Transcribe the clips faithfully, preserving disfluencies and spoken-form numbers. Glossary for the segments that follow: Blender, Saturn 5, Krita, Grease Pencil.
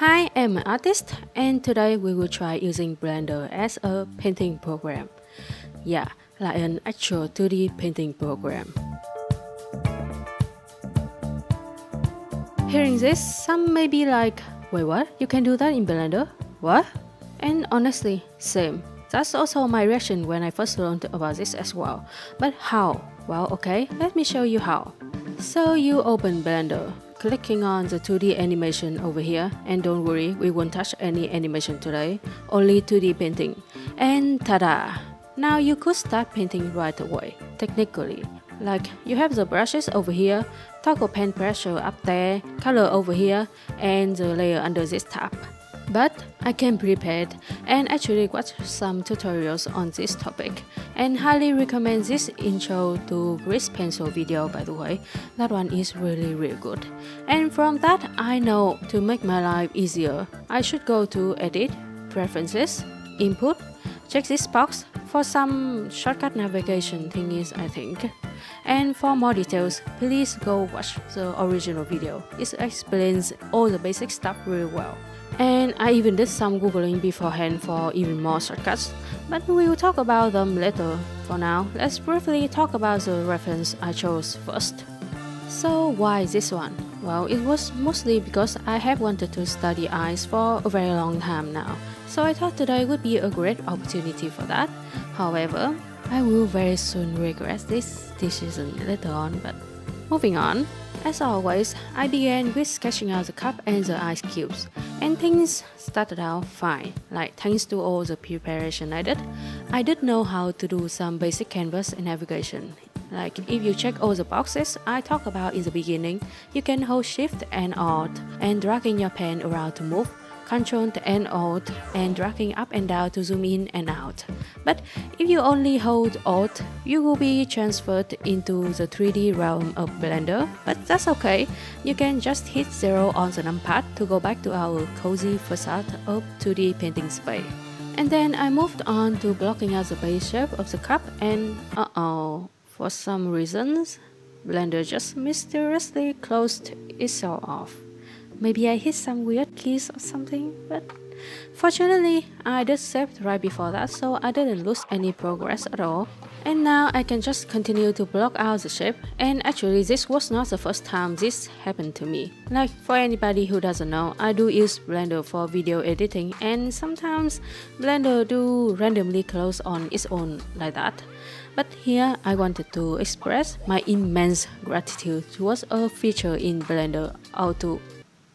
Hi, I'm an artist and today we will try using Blender as a painting program. Yeah, like an actual two D painting program. Hearing this, some may be like, wait what? You can do that in Blender? What? And honestly, same. That's also my reaction when I first learned about this as well. But how? Well, okay, let me show you how. So you open Blender, clicking on the two D animation over here, and don't worry, we won't touch any animation today, only two D painting, and ta-da! Now you could start painting right away, technically. Like, you have the brushes over here, toggle pen pressure up there, color over here, and the layer under this tab. But I came prepared and actually watched some tutorials on this topic, and highly recommend this intro to Grease Pencil video, by the way. That one is really really good. And from that, I know to make my life easier, I should go to Edit, Preferences, Input, check this box for some shortcut navigation thingies, I think. And for more details, please go watch the original video. It explains all the basic stuff really well. And I even did some googling beforehand for even more shortcuts, but we will talk about them later. For now, let's briefly talk about the reference I chose first. So why this one? Well, it was mostly because I have wanted to study eyes for a very long time now, so I thought today would be a great opportunity for that. However, I will very soon regret this decision later on, but moving on. As always, I began with sketching out the cup and the ice cubes, and things started out fine. Like, thanks to all the preparation I did, I did know how to do some basic canvas and navigation. Like, if you check all the boxes I talked about in the beginning, you can hold Shift and Alt and dragging your pen around to move, Control and Alt and dragging up and down to zoom in and out. But if you only hold Alt, you will be transferred into the three D realm of Blender, but that's okay. You can just hit zero on the numpad to go back to our cozy facade of two D painting space. And then I moved on to blocking out the base shape of the cup, and uh-oh, for some reasons, Blender just mysteriously closed itself off. Maybe I hit some weird keys or something, but fortunately, I did save right before that, so I didn't lose any progress at all. And now I can just continue to block out the shape, and actually this was not the first time this happened to me. Like, for anybody who doesn't know, I do use Blender for video editing, and sometimes Blender do randomly close on its own like that. But here I wanted to express my immense gratitude towards a feature in Blender Auto.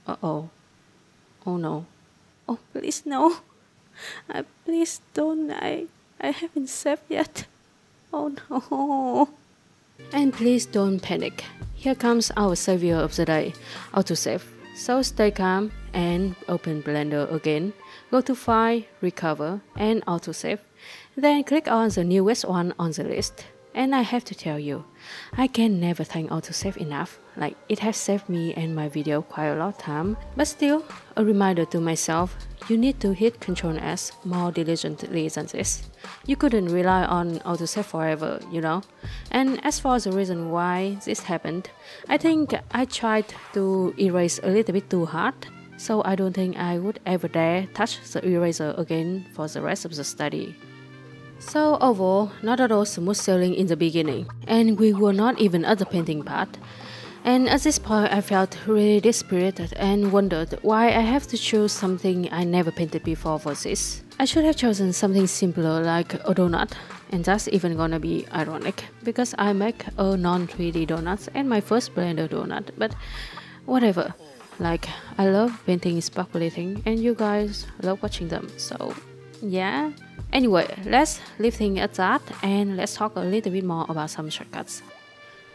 Uh-oh. Oh no. Oh, please no. I please don't. I I haven't saved yet. Oh no. And please don't panic. Here comes our savior of the day, autosave. So stay calm and open Blender again. Go to File, Recover, and Autosave. Then click on the newest one on the list. And I have to tell you, I can never thank autosave enough. Like, it has saved me and my video quite a lot of time. But still, a reminder to myself, you need to hit Control S more diligently than this. You couldn't rely on autosave forever, you know. And as for the reason why this happened, I think I tried to erase a little bit too hard. So I don't think I would ever dare touch the eraser again for the rest of the study. So overall, not at all smooth sailing in the beginning, and we were not even at the painting part. And at this point I felt really dispirited and wondered why I have to choose something I never painted before for this. I should have chosen something simpler like a donut, and that's even gonna be ironic because I make a non three D donuts and my first Blender donut, but whatever. Like, I love painting sparkly things and you guys love watching them, so yeah. Anyway, let's leave things at that and let's talk a little bit more about some shortcuts.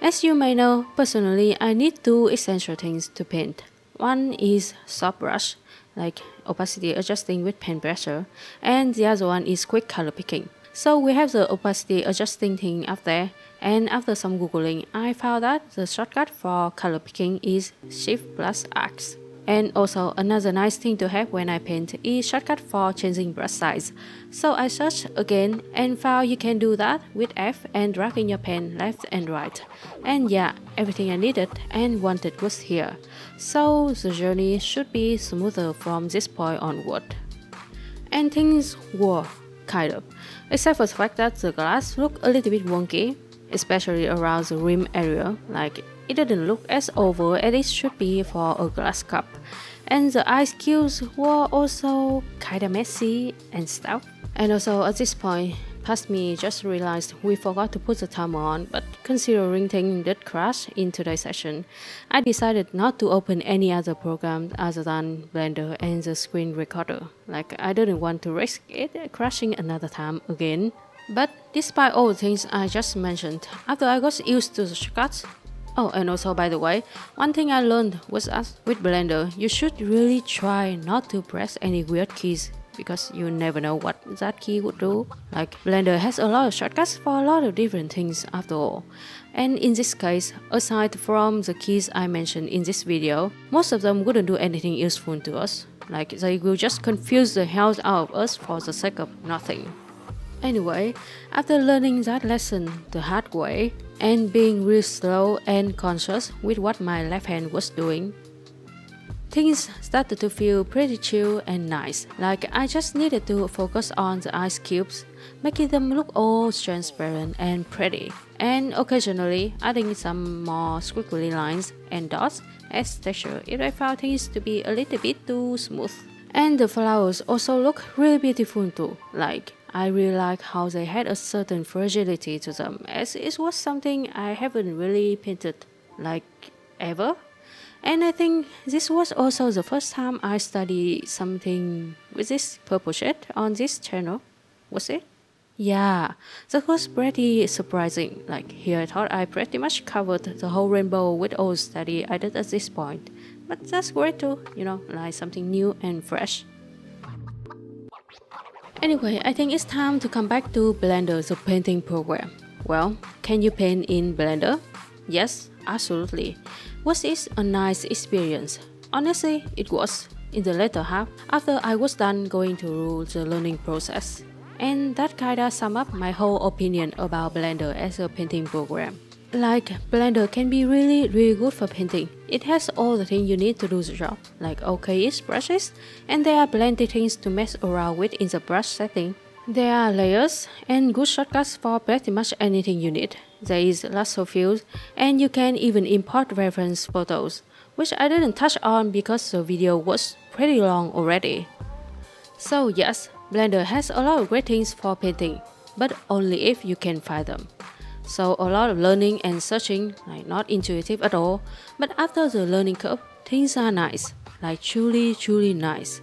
As you may know, personally I need two essential things to paint. One is soft brush, like opacity adjusting with pen pressure, and the other one is quick color picking. So we have the opacity adjusting thing up there, and after some googling I found that the shortcut for color picking is Shift plus X. And also another nice thing to have when I paint is shortcut for changing brush size. So I searched again and found you can do that with F and dragging your pen left and right. And yeah, everything I needed and wanted was here. So the journey should be smoother from this point onward. And things were, kind of, except for the fact that the glass looked a little bit wonky, especially around the rim area, like it didn't look as oval as it should be for a glass cup. And the ice cubes were also kinda messy and stuff. And also at this point, past me just realized we forgot to put the timer on, but considering things did crash in today's session, I decided not to open any other program other than Blender and the screen recorder. Like, I didn't want to risk it crashing another time again. But despite all the things I just mentioned, after I got used to the shortcuts. Oh, and also by the way, one thing I learned was that with Blender, you should really try not to press any weird keys, because you never know what that key would do. Like, Blender has a lot of shortcuts for a lot of different things after all. And in this case, aside from the keys I mentioned in this video, most of them wouldn't do anything useful to us. Like, they will just confuse the hell out of us for the sake of nothing. Anyway, after learning that lesson the hard way and being real slow and conscious with what my left hand was doing, things started to feel pretty chill and nice. Like, I just needed to focus on the ice cubes, making them look all transparent and pretty, and occasionally adding some more squiggly lines and dots as texture if I found things to be a little bit too smooth. And the flowers also look really beautiful too. Like, I really like how they had a certain fragility to them, as it was something I haven't really painted, like, ever. And I think this was also the first time I studied something with this purple shade on this channel, was it? Yeah, that was pretty surprising. Like, here I thought I pretty much covered the whole rainbow with all study I did at this point. But that's great too, you know, like something new and fresh. Anyway, I think it's time to come back to Blender, the painting program. Well, can you paint in Blender? Yes, absolutely. Was it a nice experience? Honestly, it was, in the latter half, after I was done going through the learning process. And that kinda sums up my whole opinion about Blender as a painting program. Like, Blender can be really, really good for painting. It has all the things you need to do the job, like okay-ish brushes, and there are plenty things to mess around with in the brush setting. There are layers and good shortcuts for pretty much anything you need. There is lots of fields, and you can even import reference photos, which I didn't touch on because the video was pretty long already. So yes, Blender has a lot of great things for painting, but only if you can find them. So a lot of learning and searching, like not intuitive at all, but after the learning curve, things are nice, like truly, truly nice.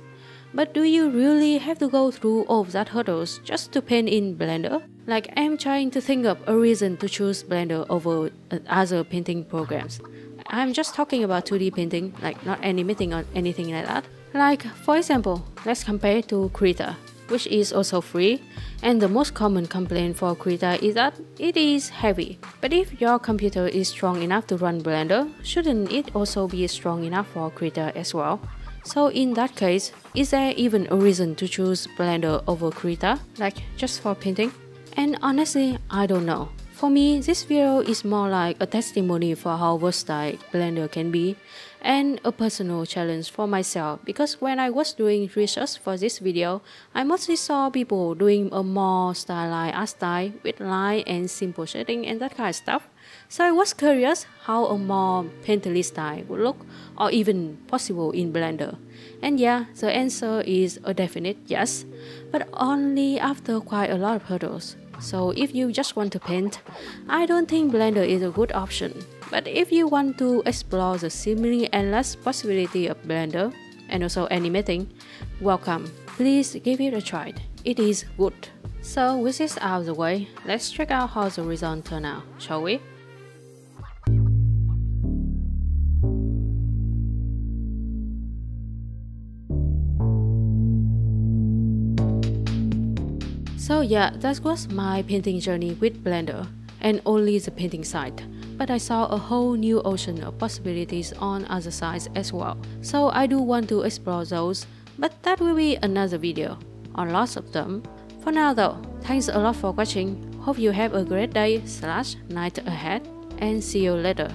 But do you really have to go through all of that hurdles just to paint in Blender? Like, I'm trying to think of a reason to choose Blender over other painting programs. I'm just talking about two D painting, like not animating or anything like that. Like, for example, let's compare to Krita, which is also free, and the most common complaint for Krita is that it is heavy. But if your computer is strong enough to run Blender, shouldn't it also be strong enough for Krita as well? So in that case, is there even a reason to choose Blender over Krita, like just for painting? And honestly, I don't know. For me, this video is more like a testimony for how versatile Blender can be, and a personal challenge for myself, because when I was doing research for this video, I mostly saw people doing a more stylized art style with line and simple shading and that kind of stuff. So I was curious how a more painterly style would look, or even possible in Blender. And yeah, the answer is a definite yes, but only after quite a lot of hurdles. So if you just want to paint, I don't think Blender is a good option. But if you want to explore the seemingly endless possibility of Blender, and also animating, welcome, please give it a try, it is good. So with this out of the way, let's check out how the result turned out, shall we? So yeah, that was my painting journey with Blender, and only the painting side. but I saw a whole new ocean of possibilities on other sides as well. So I do want to explore those, but that will be another video, or lots of them. For now though, thanks a lot for watching, hope you have a great day slash night ahead, and see you later.